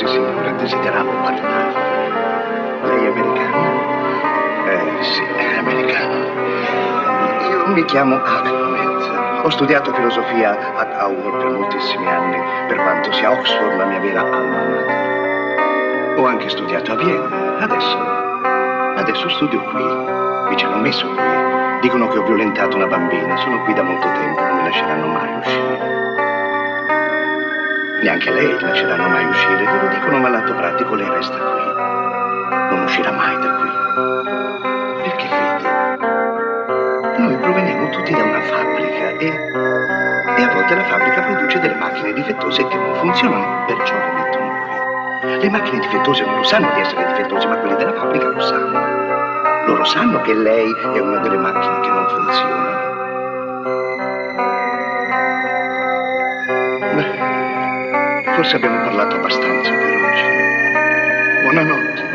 Scusi signora, desideravo parlarle. Lei è americana? Sì, è americana. Io mi chiamo Hartmann. Ho studiato filosofia ad Harvard per moltissimi anni, per quanto sia Oxford la mia vera alma mater. Ho anche studiato a Vienna. Adesso studio qui. Mi ci hanno messo qui. Dicono che ho violentato una bambina. Sono qui da molto tempo, non mi lasceranno mai uscire. Neanche lei ti lasceranno mai uscire. Te lo dicono, ma l'atto pratico lei resta qui. Non uscirà mai da qui. Perché crede? Noi proveniamo tutti da una fabbrica e a volte la fabbrica produce delle macchine difettose che non funzionano, perciò le mettono qui. Le macchine difettose non lo sanno di essere difettose, ma quelle della fabbrica lo sanno. Loro sanno che lei è una delle macchine che non funziona. Beh, forse abbiamo parlato abbastanza per oggi. Buonanotte.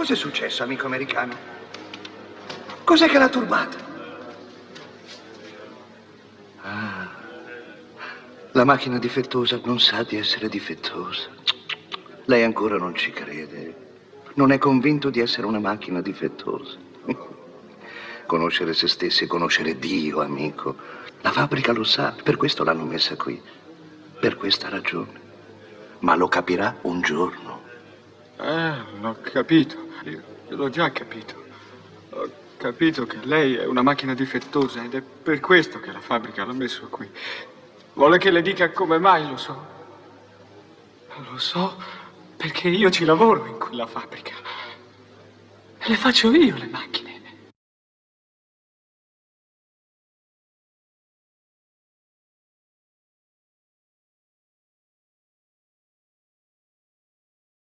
Cos'è successo, amico americano? Cos'è che l'ha turbato? Ah, la macchina difettosa non sa di essere difettosa. Lei ancora non ci crede. Non è convinto di essere una macchina difettosa. Conoscere se stessi è conoscere Dio, amico. La fabbrica lo sa, per questo l'hanno messa qui. Per questa ragione. Ma lo capirà un giorno. L'ho capito. Io l'ho già capito. Ho capito che lei è una macchina difettosa ed è per questo che la fabbrica l'ha messo qui. Vuole che le dica come mai lo so? Lo so perché io ci lavoro in quella fabbrica. Le faccio io le macchine.